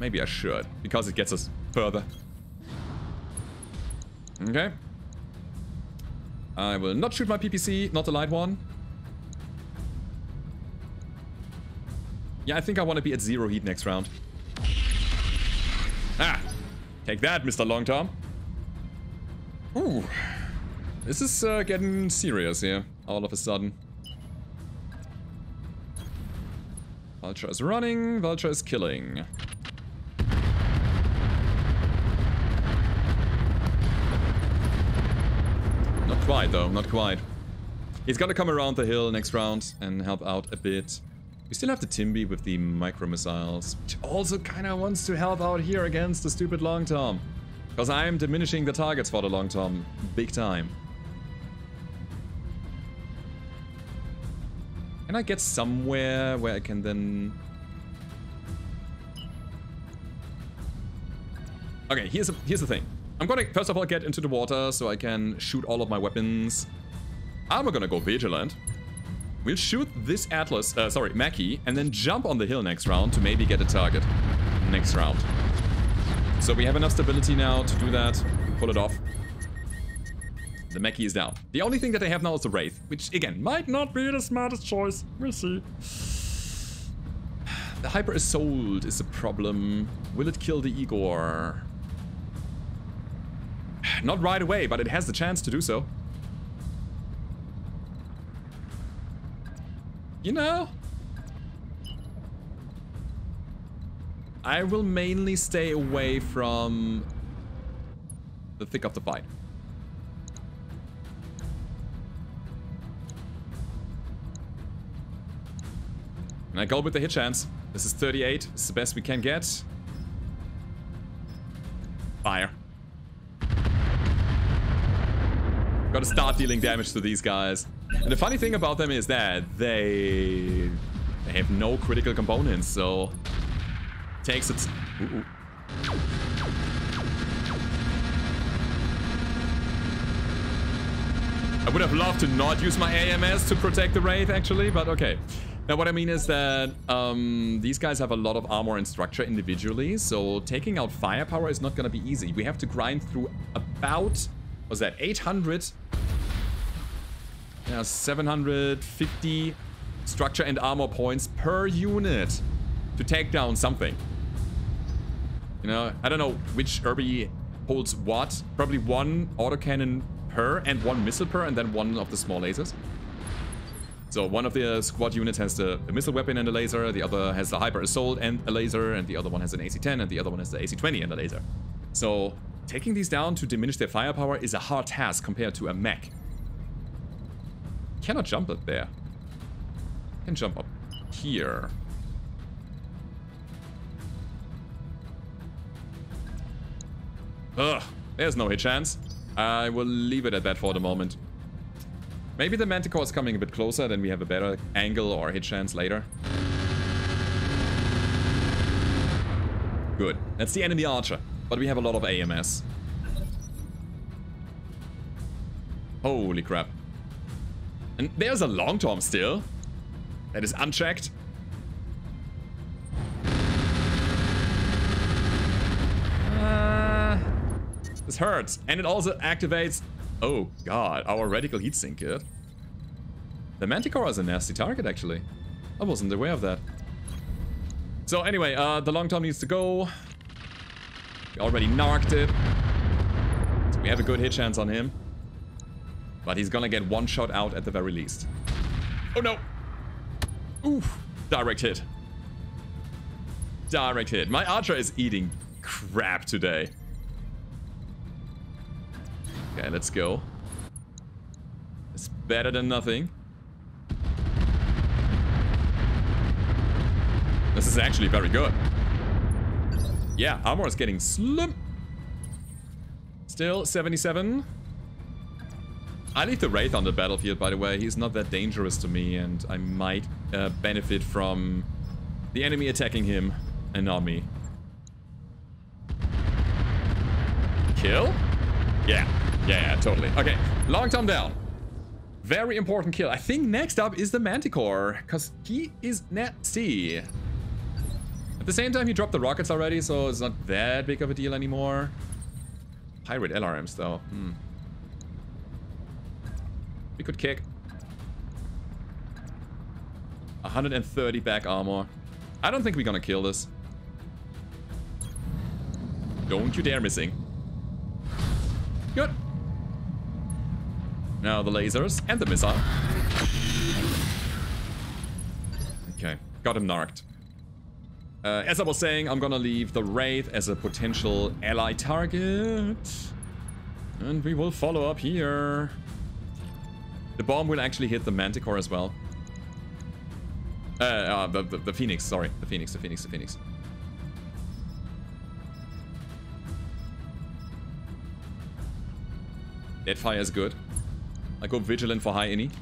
maybe I should, because it gets us further. Okay. I will not shoot my P P C, not the light one. Yeah, I think I want to be at zero heat next round. Ah! Take that, Mister Long Tom. Ooh. This is uh, getting serious here, all of a sudden. Vulture is running, Vulture is killing. Not quite though, not quite. He's gonna come around the hill next round and help out a bit. We still have the Timby with the micro-missiles, which also kinda wants to help out here against the stupid Long Tom. Because I'm diminishing the targets for the Long Tom, big time. Can I get somewhere where I can then... Okay, here's, a, here's the thing. I'm gonna, first of all, get into the water so I can shoot all of my weapons. I'm gonna go Vigilant. We'll shoot this Atlas, uh, sorry, Mackie, and then jump on the hill next round to maybe get a target next round. So we have enough stability now to do that, pull it off. The Mackie is down. The only thing that they have now is the Wraith, which again, might not be the smartest choice. We'll see. The Hyper Assault is a problem. Will it kill the Igor? Not right away, but it has the chance to do so. You know, I will mainly stay away from the thick of the fight. And I go with the hit chance. This is thirty-eight. It's the best we can get. Fire. Gotta start dealing damage to these guys. And the funny thing about them is that they, they have no critical components, so takes its... Ooh, ooh. I would have loved to not use my A M S to protect the Wraith, actually, but okay. Now, what I mean is that um, these guys have a lot of armor and structure individually, so taking out firepower is not going to be easy. We have to grind through about, was that, eight hundred... Yeah, seven hundred fifty structure and armor points per unit to take down something. You know, I don't know which Irby holds what. Probably one autocannon per and one missile per and then one of the small lasers. So one of the squad units has the missile weapon and a laser, the other has the hyper assault and a laser, and the other one has an A C ten and the other one has the A C twenty and a laser. So taking these down to diminish their firepower is a hard task compared to a mech. Cannot jump up there. Can jump up here. Ugh, there's no hit chance. I will leave it at that for the moment. Maybe the Manticore is coming a bit closer, then we have a better angle or hit chance later. Good. That's the enemy Archer, but we have a lot of A M S. Holy crap. And there's a Long Tom still. That is unchecked. Uh, this hurts. And it also activates... Oh god, our radical heatsink kit. The Manticore is a nasty target, actually. I wasn't aware of that. So anyway, uh, the Long Tom needs to go. We already narked it. So we have a good hit chance on him. But he's gonna get one shot out at the very least. Oh no! Oof! Direct hit. Direct hit. My Archer is eating crap today. Okay, let's go. It's better than nothing. This is actually very good. Yeah, armor is getting slim. Still seventy-seven. I leave the Wraith on the battlefield, by the way. He's not that dangerous to me, and I might uh, benefit from the enemy attacking him and not me. Kill? Yeah. Yeah, yeah, totally. Okay, Long Tom down. Very important kill. I think next up is the Manticore, because he is nasty. At the same time, he dropped the rockets already, so it's not that big of a deal anymore. Pirate L R Ms, though. Hmm. We could kick. one hundred thirty back armor. I don't think we're gonna kill this. Don't you dare missing. Good. Now the lasers and the missile. Okay. Got him narked. Uh, as I was saying, I'm gonna leave the Wraith as a potential ally target. And we will follow up here. The bomb will actually hit the Manticore as well. Uh, uh the, the, the Phoenix, sorry. The Phoenix, the Phoenix, the Phoenix. Deadfire is good. I go Vigilant for high innie.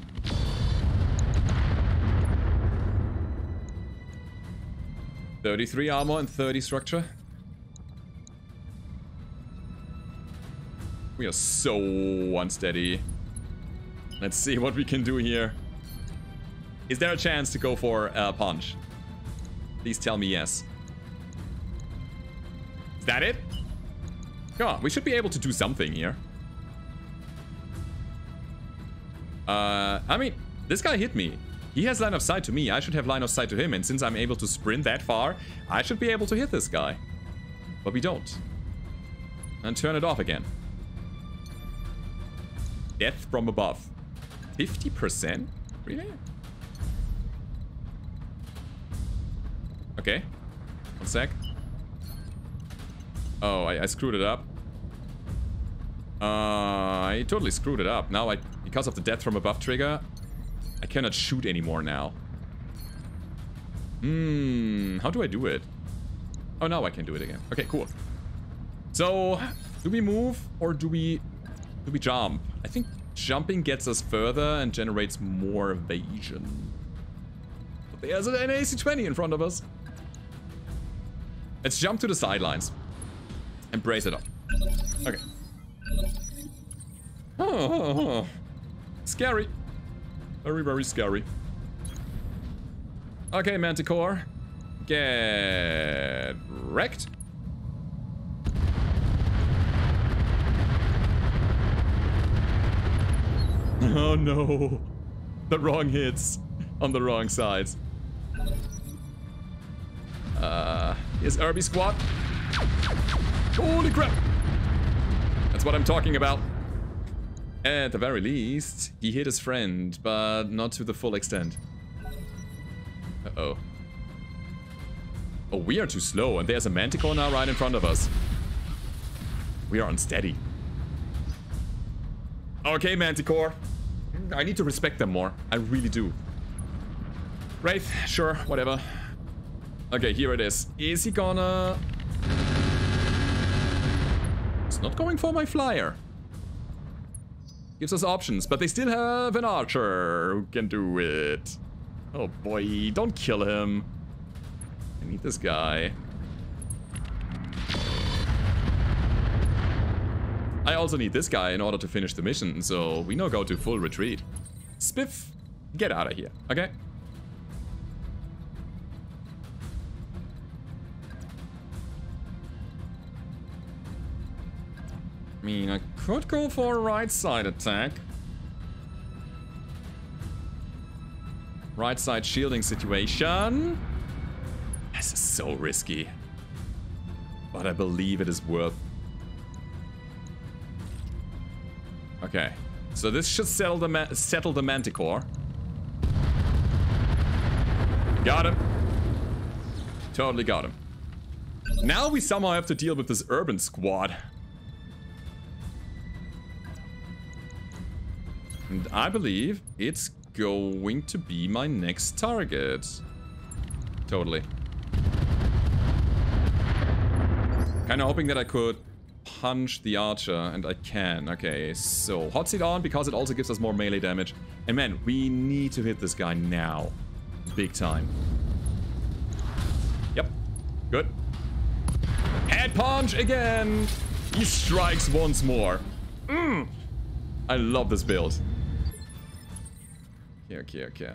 thirty-three armor and thirty structure. We are so unsteady. Let's see what we can do here. Is there a chance to go for a punch? Please tell me yes. Is that it? Come on, we should be able to do something here. Uh, I mean, this guy hit me. He has line of sight to me, I should have line of sight to him, and since I'm able to sprint that far, I should be able to hit this guy. But we don't. And turn it off again. Death from above. fifty percent? Really? Okay. One sec. Oh, I, I screwed it up. Uh, I totally screwed it up. Now, I because of the death from above trigger, I cannot shoot anymore now. Hmm, how do I do it? Oh, now I can do it again. Okay, cool. So, do we move or do we do we jump? I think jumping gets us further and generates more evasion. But there's an A C twenty in front of us. Let's jump to the sidelines and brace it up. Okay. Oh, oh, oh. Scary. Very, very scary. Okay, Manticore. Get wrecked. Oh no. The wrong hits on the wrong sides. Uh, here's Irby Squad. Holy crap. That's what I'm talking about. At the very least, he hit his friend, but not to the full extent. Uh-oh. Oh, we are too slow, and there's a Manticore now right in front of us. We are unsteady. Okay, Manticore. I need to respect them more. I really do. Wraith, sure, whatever. Okay, here it is. Is he gonna... It's not going for my flyer. Gives us options, but they still have an Archer who can do it. Oh boy, don't kill him. I need this guy. I also need this guy in order to finish the mission, so we now go to full retreat. Spiff, get out of here, okay? I mean, I could go for a right side attack. Right side shielding situation. This is so risky. But I believe it is worth. Okay. So this should settle the, ma settle the Manticore. Got him. Totally got him. Now we somehow have to deal with this Urban Squad. And I believe it's going to be my next target. Totally. Kind of hoping that I could punch the Archer, and I can. Okay, so hot seat on because it also gives us more melee damage. And man, we need to hit this guy now. Big time. Yep. Good. Head punch again. He strikes once more. Mmm. I love this build. Okay, okay, okay.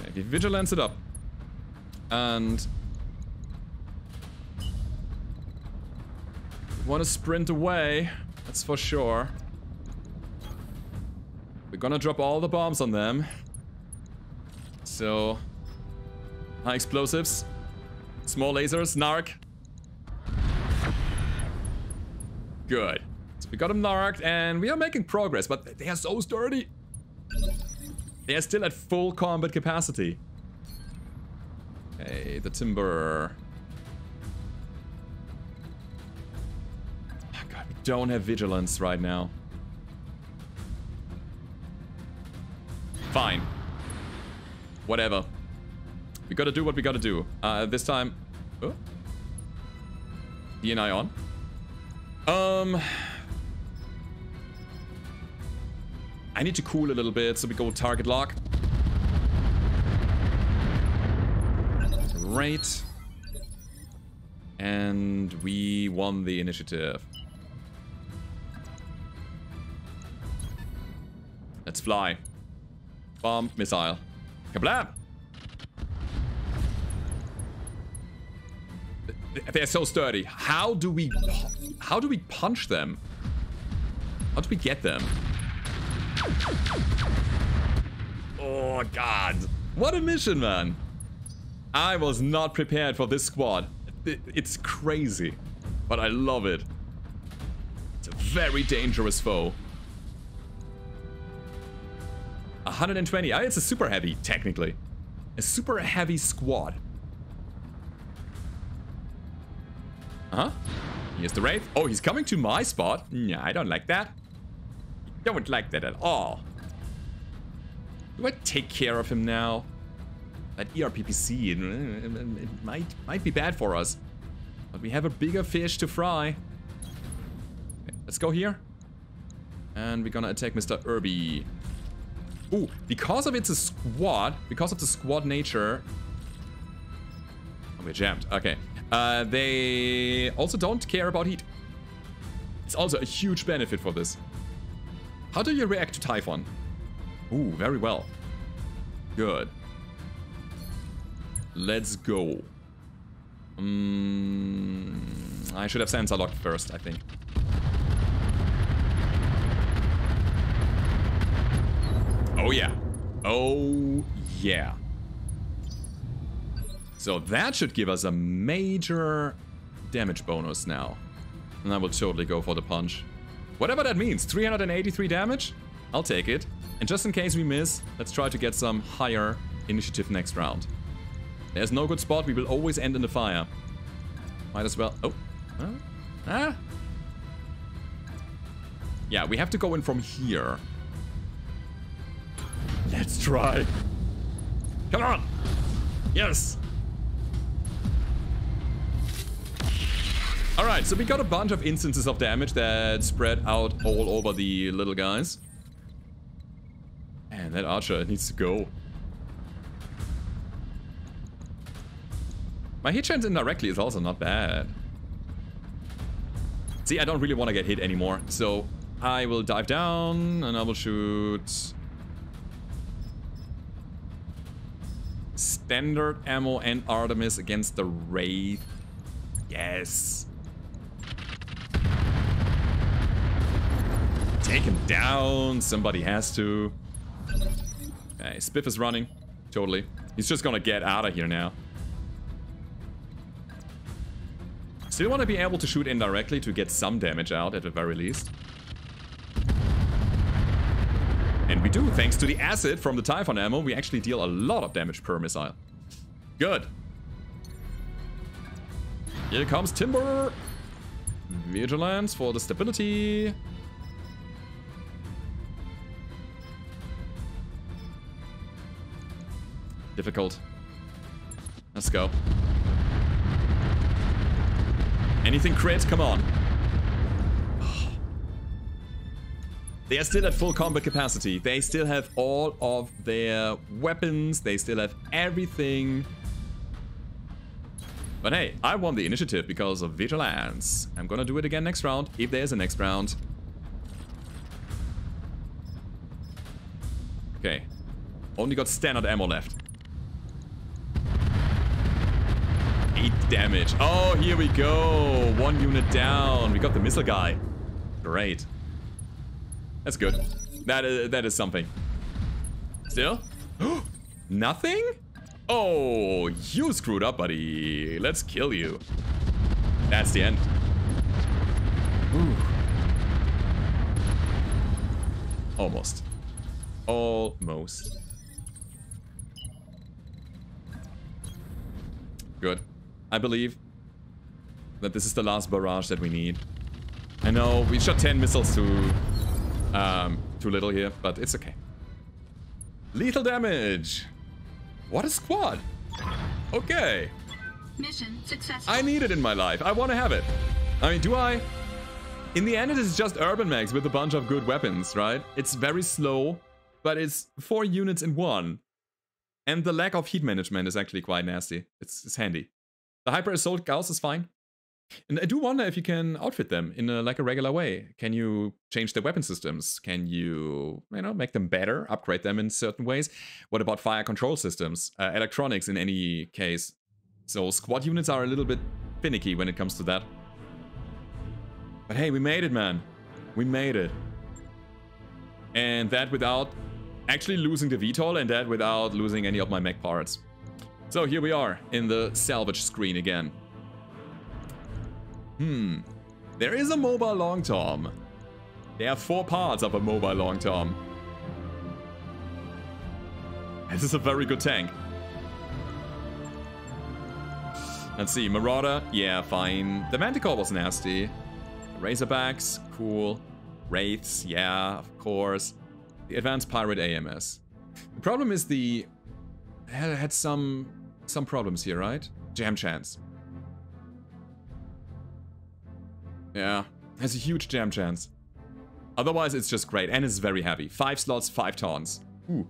Okay, we vigilance it up. And... wanna sprint away, that's for sure. We're gonna drop all the bombs on them. So... high explosives. Small lasers, narc. Good. It's We got them narked and we are making progress, but they are so sturdy. They are still at full combat capacity. Hey, the timber. Oh God, we don't have vigilance right now. Fine. Whatever. We gotta do what we gotta do. Uh, this time... Oh. D N I on. Um... I need to cool a little bit, so we go target lock. Great. And we won the initiative. Let's fly. Bomb, missile. Kablab! They're so sturdy. How do we... How do we punch them? How do we get them? Oh, God. What a mission, man. I was not prepared for this squad. It's crazy. But I love it. It's a very dangerous foe. one hundred twenty. It's a super heavy, technically. A super heavy squad. Uh-huh. Here's the Wraith. Oh, he's coming to my spot. Nah, I don't like that. Don't like that at all. Do I take care of him now? That E R P P C, it, it might, might be bad for us. But we have a bigger fish to fry. Okay, let's go here. And we're gonna attack Mister Irby. Ooh, because of it's a squad, because of the squad nature... Oh, we're jammed. Okay. Uh, they also don't care about heat. It's also a huge benefit for this. How do you react to Typhon? Ooh, very well. Good. Let's go. Mm, I should have sensor locked first, I think. Oh yeah. Oh yeah. So that should give us a major damage bonus now. And I will totally go for the punch. Whatever that means, three hundred eighty-three damage? I'll take it. And just in case we miss, let's try to get some higher initiative next round. There's no good spot, we will always end in the fire. Might as well... Oh. Huh? Ah. Yeah, we have to go in from here. Let's try. Come on! Yes! Alright, so we got a bunch of instances of damage that spread out all over the little guys. And that Archer needs to go. My hit chance indirectly is also not bad. See, I don't really want to get hit anymore. So I will dive down and I will shoot... Standard ammo and Artemis against the Wraith. Yes. Take him down. Somebody has to. Okay, Spiff is running. Totally. He's just gonna get out of here now. Still want to be able to shoot indirectly to get some damage out at the very least. And we do. Thanks to the acid from the Typhon ammo, we actually deal a lot of damage per missile. Good. Here comes Timber. Vigilance for the stability. Difficult. Let's go. Anything crit? Come on. They are still at full combat capacity. They still have all of their weapons. They still have everything. But hey, I won the initiative because of vigilance. I'm gonna do it again next round, if there's a next round. Okay. Only got standard ammo left. eight damage. Oh, here we go. One unit down. We got the missile guy. Great. That's good. That is, that is something. Still? Nothing? Oh, you screwed up, buddy. Let's kill you. That's the end. Ooh. Almost. Almost. Good. I believe that this is the last barrage that we need. I know we shot ten missiles too, um, too little here, but it's okay. Lethal damage. What a squad. Okay. Mission successful. I need it in my life. I want to have it. I mean, do I? In the end, it is just Urban Mechs with a bunch of good weapons, right? It's very slow, but it's four units in one. And the lack of heat management is actually quite nasty. It's, it's handy. The Hyper Assault Gauss is fine. And I do wonder if you can outfit them in a, like a regular way. Can you change their weapon systems? Can you, you know, make them better, upgrade them in certain ways? What about fire control systems? Uh, electronics in any case. So squad units are a little bit finicky when it comes to that. But hey, we made it, man. We made it. And that without actually losing the V TOL, and that without losing any of my mech parts. So here we are in the salvage screen again. Hmm. There is a mobile Long Tom. There are four parts of a mobile Long Tom. This is a very good tank. Let's see. Marauder. Yeah, fine. The Manticore was nasty. Razorbacks. Cool. Wraiths. Yeah, of course. The Advanced Pirate A M S. The problem is the... I had some, some problems here, right? Jam chance. Yeah, has a huge jam chance. Otherwise, it's just great, and it's very heavy. Five slots, five tons. Ooh,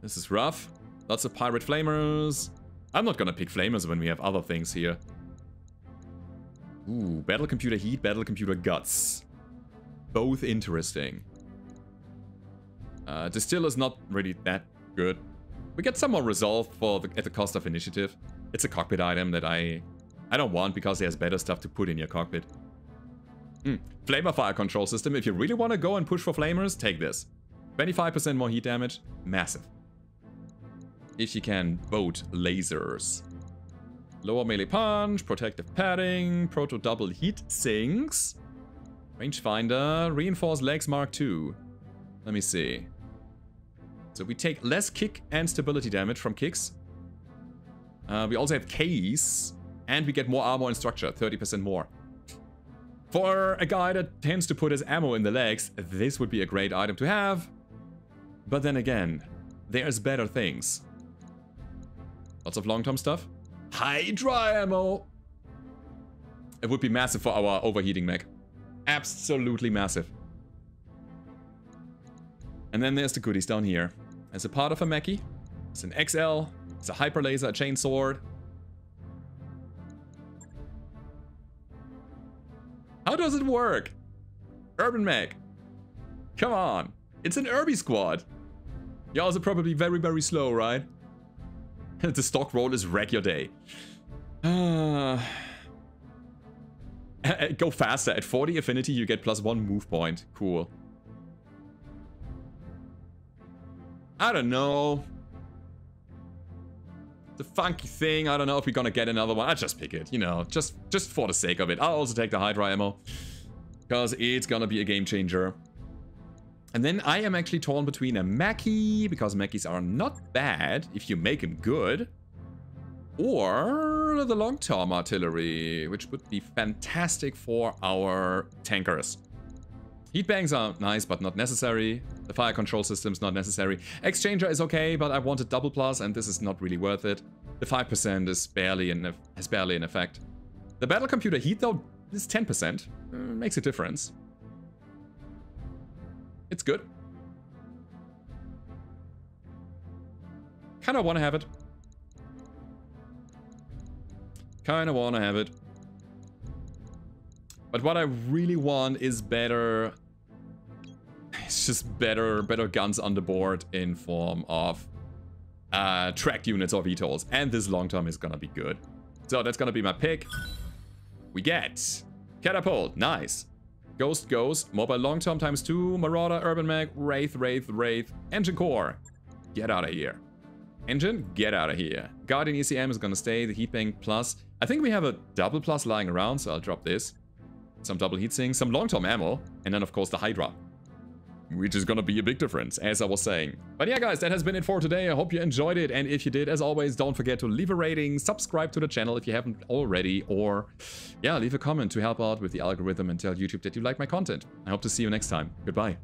this is rough. Lots of pirate flamers. I'm not gonna pick flamers when we have other things here. Ooh, battle computer heat, battle computer guts. Both interesting. Uh, Distiller's not really that good. We get some more resolve for the, at the cost of initiative. It's a cockpit item that I, I don't want because there's better stuff to put in your cockpit. Mm. Flamer fire control system. If you really want to go and push for flamers, take this. twenty-five percent more heat damage. Massive. If you can boat lasers. Lower melee punch, protective padding, proto double heat sinks. Rangefinder, reinforced legs mark two. Let me see. So we take less kick and stability damage from kicks. Uh, we also have Ks. And we get more armor and structure. thirty percent more. For a guy that tends to put his ammo in the legs, this would be a great item to have. But then again, there's better things. Lots of long-term stuff. Hydra ammo! It would be massive for our overheating mech. Absolutely massive. And then there's the goodies down here. As a part of a Mackie. It's an X L. It's a hyper laser, a chain sword. How does it work? Urban Mech. Come on. It's an Irby squad. You're also probably very, very slow, right? The stock roll is wreck your day. Uh, go faster. At forty affinity, you get plus one move point. Cool. I don't know. The funky thing. I don't know if we're gonna get another one. I just pick it, you know, just just for the sake of it. I'll also take the Hydra ammo because it's gonna be a game changer. And then I am actually torn between a Mackie, because Mackies are not bad if you make them good, or the Long Tom artillery, which would be fantastic for our tankers. Heat bangs are nice, but not necessary. The fire control system's not necessary. Exchanger is okay, but I want a double plus, and this is not really worth it. The five percent is barely in, has barely an effect. The battle computer heat, though, is ten percent. Uh, makes a difference. It's good. Kinda wanna have it. Kinda wanna have it. But what I really want is better... It's just better, better guns on the board in form of uh, tracked units or V TOLs. And this Long Tom is gonna be good. So that's gonna be my pick. We get Catapult, nice. Ghost, Ghost, Mobile Long Tom times two, Marauder, Urban Mech, Wraith, Wraith, Wraith, Engine Core. Get out of here. Engine, get out of here. Guardian E C M is gonna stay, the Heat Bank plus. I think we have a double plus lying around, so I'll drop this. Some double heat sinks, some Long Tom ammo, and then of course the Hydra. which is gonna be a big difference, as I was saying. But yeah, guys, that has been it for today. I hope you enjoyed it, and if you did, as always, don't forget to leave a rating, subscribe to the channel if you haven't already, or yeah, leave a comment to help out with the algorithm and tell YouTube that you like my content. I hope to see you next time. Goodbye.